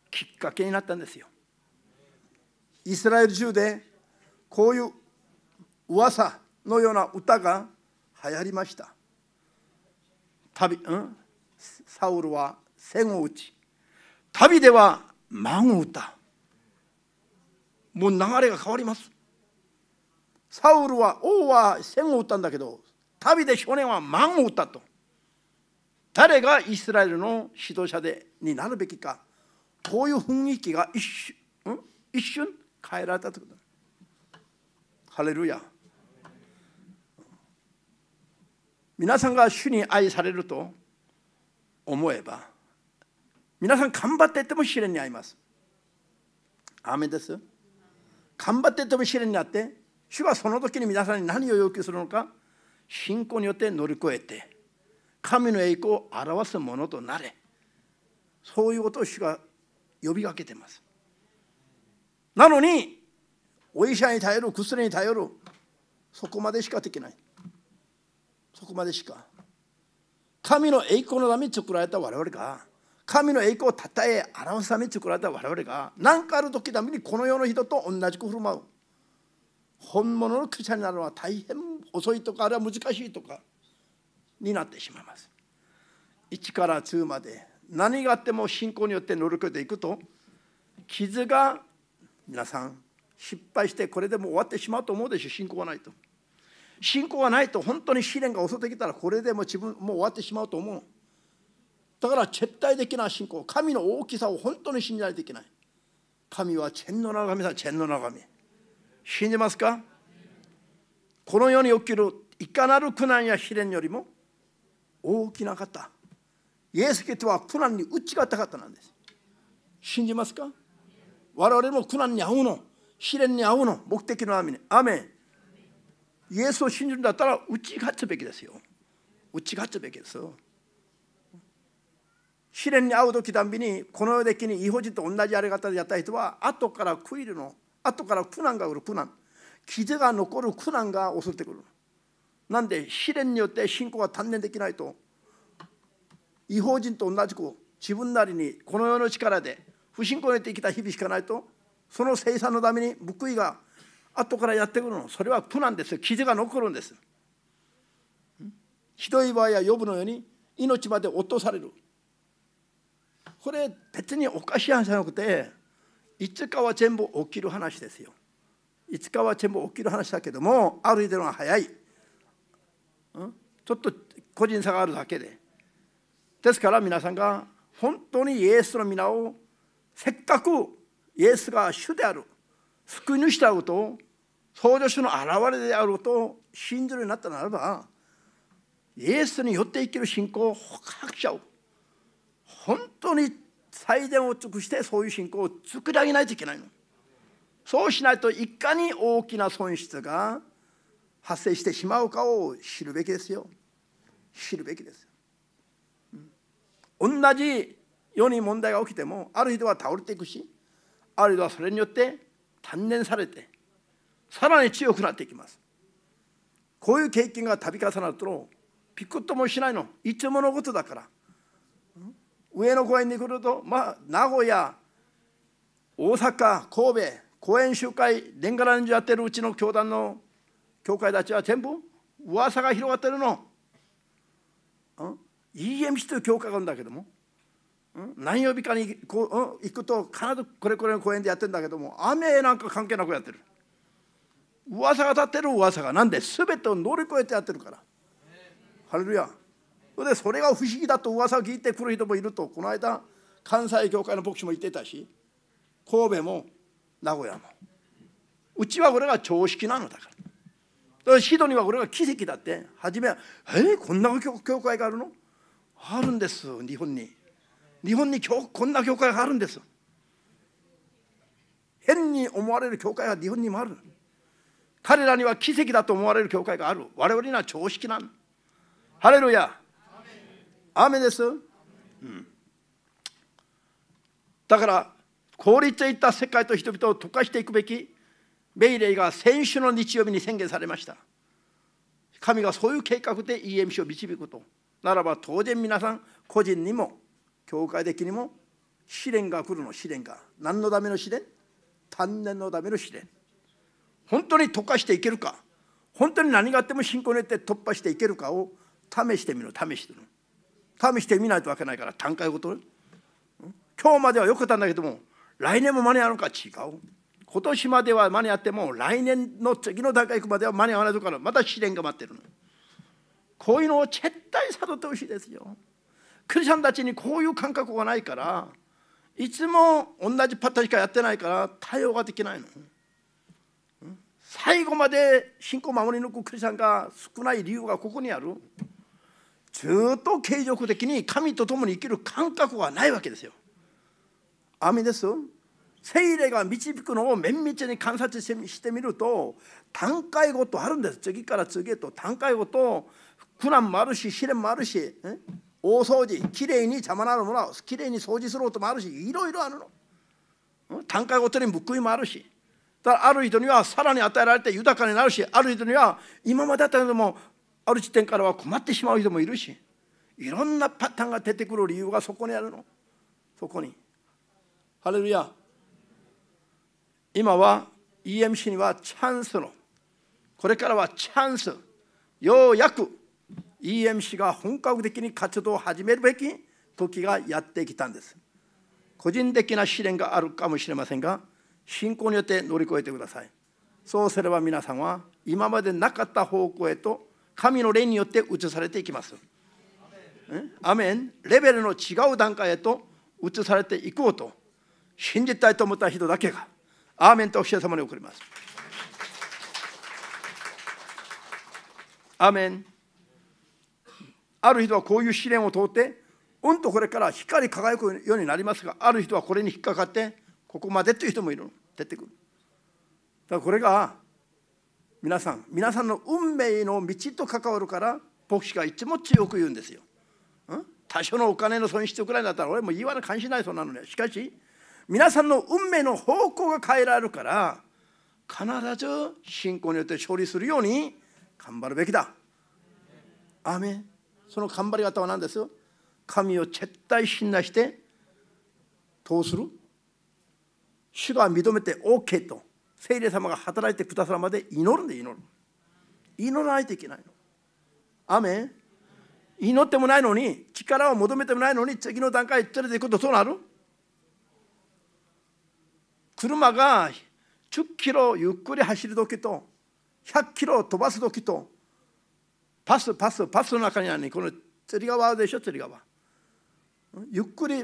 きっかけになったんですよ。イスラエル中でこういう噂のような歌が流行りました。旅、うん、サウルは戦を打ち、ダビデは満を打た。もう流れが変わります。サウルは王は戦を打ったんだけど、旅で少年は満を打ったと。誰がイスラエルの指導者でになるべきか、こういう雰囲気が一瞬、うん、一瞬変えられたということだ。ハレルヤ。皆さんが主に愛されると思えば、皆さん頑張っていても試練に遭います。アーメンです。頑張っていても試練にあって、主はその時に皆さんに何を要求するのか、信仰によって乗り越えて、神の栄光を表すものとなれ、そういうことを主が呼びかけています。なのにお医者に頼る、薬に頼る、そこまでしかできない。そこまでしか。神の栄光のために作られた我々が、神の栄光をたたえ表すために作られた我々が、何かある時のためにこの世の人と同じく振る舞う。本物のクリスチャンになるのは大変遅いとか、あるいは難しいとかになってしまいます。いちからじゅうまで何があっても信仰によって乗り越えていくと、傷が、皆さん失敗してこれでもう終わってしまうと思うでしょう。信仰がないと、信仰がないと本当に試練が襲ってきたら、これでもう自分もう終わってしまうと思う。だから絶対的な信仰、神の大きさを本当に信じないといけない。神は全能な神さ、全能な神、信じますか？この世に起きるいかなる苦難や試練よりも大きな方、イエス・キリストは苦難に打ち勝った方なんです。信じますか？我々も苦難に遭うの、試練に遭うの、目的の雨に。雨。イエスを信じるんだったら打ち勝つべきですよ。打ち勝つべきですよ。試練に遭う時たんびに、この世的に異邦人と同じやり方でやった人は、後から悔いるの、後から苦難が来る、苦難。傷が残る苦難が襲ってくる。なんで試練によって信仰が鍛錬できないと、異邦人と同じく自分なりにこの世の力で不信仰に生きた日々しかないと、その生産のために報いが後からやってくるの。それは苦難ですよ。傷が残るんです。ひどい場合は呼ぶのように命まで落とされる。これ別におかしい話じゃなくて、いつかは全部起きる話ですよ。いつかは全部起きる話だけども、歩いてるのが早い、ちょっと個人差があるだけで。ですから皆さんが本当にイエスの皆を、せっかくイエスが主である、救い主であることを、創造主の現れであることを信じるようになったならば、イエスによって生きる信仰を告白しちゃう。本当に最善を尽くしてそういう信仰を作り上げないといけないの。そうしないといかに大きな損失が発生してしまうかを知るべきですよ。知るべきです。同じように問題が起きても、ある人は倒れていくし、ある人はそれによって鍛錬されて、さらに強くなっていきます。こういう経験が度重なると、ピクッともしないの。いつものことだから。上野公園に来ると、まあ、名古屋、大阪、神戸、講演集会、年がら年中やってるうちの教団の教会たちは全部噂が広がってるの。イーエムシー という教会があるんだけども、何曜日かに行くと必ずこれこれの公演でやってるんだけども、雨なんか関係なくやってる。噂が立ってる、噂が。なんで全てを乗り越えてやってるから。ハレルヤ。それでそれが不思議だと噂を聞いてくる人もいると、この間関西教会の牧師も言ってたし、神戸も名古屋も。うちはこれが常識なのだから。シドニーはこれが奇跡だって。初めは「えー、こんな教会があるの？あるんです、日本に。日本にこんな教会があるんです」。変に思われる教会は日本にもある。彼らには奇跡だと思われる教会がある。我々には常識なの。ハレルヤ。アーメンです、うん、だから凍りついた世界と人々を溶かしていくべき命令が先週の日曜日に宣言されました。神がそういう計画で イーエムシー を導くとならば、当然皆さん個人にも教会的にも試練が来るの。試練が何のための試練？鍛錬のための試練。本当に溶かしていけるか、本当に何があっても信仰によって突破していけるかを試してみる。試してみる。試してみないとわけないから。単回ごとに今日まではよかったんだけども、来年も間に合うのか。違う。今年までは間に合っても、来年の次の段階行くまでは間に合わないから、また試練が待ってるの。こういうのを絶対悟ってほしいですよ。クリスチャンたちにこういう感覚がないから、いつも同じパターンしかやってないから対応ができないの。最後まで信仰を守り抜くクリスチャンが少ない理由がここにある。ずっと継続的に神と共に生きる感覚がないわけですよ。アーメンです。聖霊が導くのを綿密に観察してみると、段階ごとあるんです。次から次へと段階ごと、苦難もあるし試練もあるし、大掃除、きれいに邪魔なるものをきれいに掃除することもあるし、いろいろあるの。段階ごとに報いもあるし、だからある人にはさらに与えられて豊かになるし、ある人には今まであったのでもある時点からは困ってしまう人もいるし、いろんなパターンが出てくる理由がそこにあるの。そこにハレルヤ。今は イーエムシー にはチャンスの、これからはチャンス、ようやく イーエムシー が本格的に活動を始めるべき時がやってきたんです。個人的な試練があるかもしれませんが、信仰によって乗り越えてください。そうすれば皆さんは今までなかった方向へと神の霊によって移されていきます。アメン。レベルの違う段階へと移されていこうと信じたいと思った人だけがアーメンとお教え様に送ります。アーメン。ある人はこういう試練を通ってうんとこれから光り輝くようになりますが、ある人はこれに引っかかってここまでという人もいる、出てくる。だからこれが皆さん皆さんの運命の道と関わるから、牧師がいつも強く言うんですよ。ん多少のお金の損失くらいだったら俺も言わな関心ないそうなのね。しかし皆さんの運命の方向が変えられるから、必ず信仰によって勝利するように頑張るべきだ。アーメン。その頑張り方は何ですよ。神を絶対信頼してどうする、主が認めて OK と聖霊様が働いてくださるまで祈るんで、祈る祈らないといけないの。アーメン。祈ってもないのに、力を求めてもないのに次の段階に連れていくとどうなる。車がじゅっキロゆっくり走るときとひゃっキロ飛ばすときと、パスパスパスの中にはね、この釣り川でしょ、釣り川。ゆっくり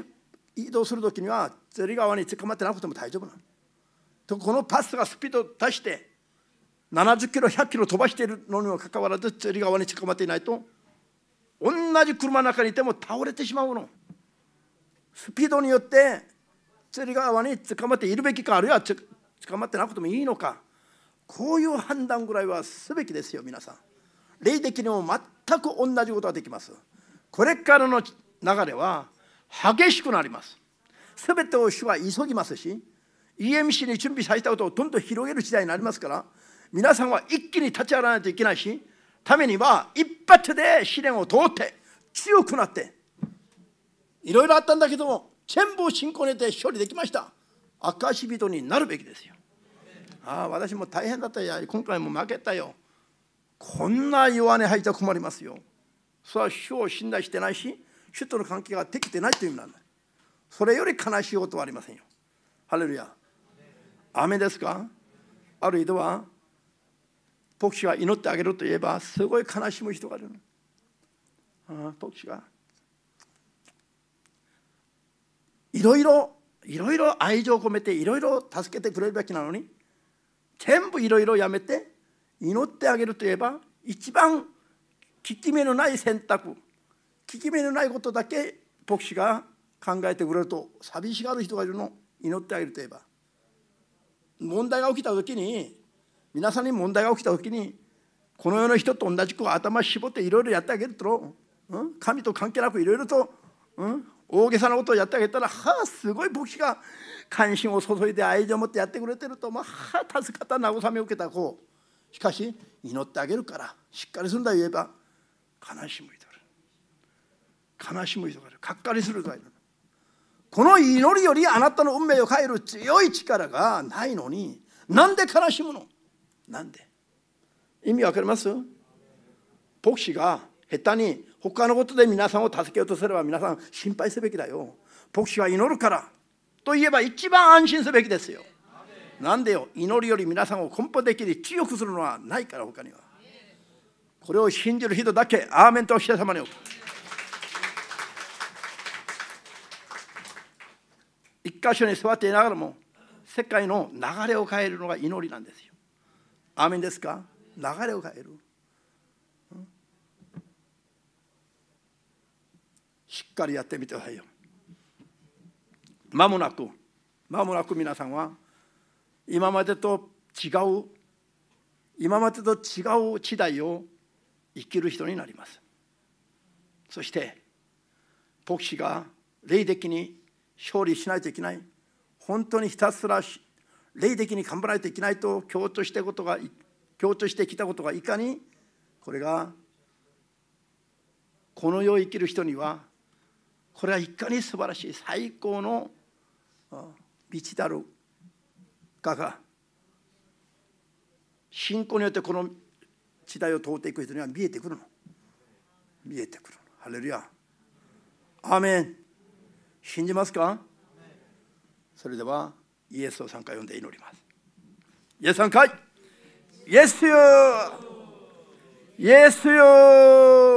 移動するときには釣り川に捕まってなくても大丈夫なの。とこのパスがスピードを出してななじゅっキロひゃっキロ飛ばしているのにもかかわらず釣り川に捕まっていないと、同じ車の中にいても倒れてしまうの。スピードによって釣り側に捕まっているべきか、あるいは捕まってなくてもいいのか、こういう判断ぐらいはすべきですよ。皆さん霊的にも全く同じことができます。これからの流れは激しくなります。すべてを主は急ぎますし、 イーエムシー に準備されたことをどんどん広げる時代になりますから、皆さんは一気に立ち上がらないといけないし、ためには一発で試練を通って強くなって、いろいろあったんだけども全部を信仰によって勝利できました。証人になるべきですよ。ああ、私も大変だったよ。今回も負けたよ。こんな弱音吐いたら困りますよ。それは主を信頼してないし、主との関係ができてないという意味なんだ。それより悲しいことはありませんよ。ハレルヤ。雨ですか。ある人は、牧師が祈ってあげると言えば、すごい悲しむ人がいるの。ああ、牧師が。いろいろいろいろ愛情を込めていろいろ助けてくれるべきなのに、全部いろいろやめて祈ってあげるといえば、一番効き目のない選択、効き目のないことだけ牧師が考えてくれると寂しがる人がいるの。祈ってあげるといえば、問題が起きた時に、皆さんに問題が起きた時に、この世の人と同じく頭絞っていろいろやってあげると、うん、神と関係なくいろいろと、うん大げさなことをやってあげたら、はあ、すごい牧師が関心を注いで愛情を持ってやってくれてると、まあ、はあ、助かった、慰めを受けた子。しかし、祈ってあげるから、しっかりするんだと言えば、悲しむ人がいる。悲しむ人がいる。がっかりする人がいる。この祈りよりあなたの運命を変える強い力がないのに、なんで悲しむの？なんで？意味わかります？牧師が下手に他のことで皆さんを助けようとすれば、皆さん心配すべきだよ。牧師は祈るからと言えば一番安心すべきですよ。なんでよ、祈りより皆さんを根本的に強くするのはないから、他には。これを信じる人だけ、アーメンとおひてさまによ。一箇所に座っていながらも、世界の流れを変えるのが祈りなんですよ。アーメンですか？流れを変える。しっかりやってみてくださいよ。まもなく、まもなく皆さんは、今までと違う、今までと違う時代を生きる人になります。そして、牧師が霊的に勝利しないといけない、本当にひたすら霊的に頑張らないといけないと強調してことが、強調してきたことがいかに、これが、この世を生きる人には、これはいかに素晴らしい最高の道だろうかが、信仰によってこの時代を通っていく人には見えてくるの。見えてくるの。ハレルヤ。アーメン。信じますか？それではイエスをさんかい呼んで祈ります。イエスさんかい。イエスよ。イエスよ。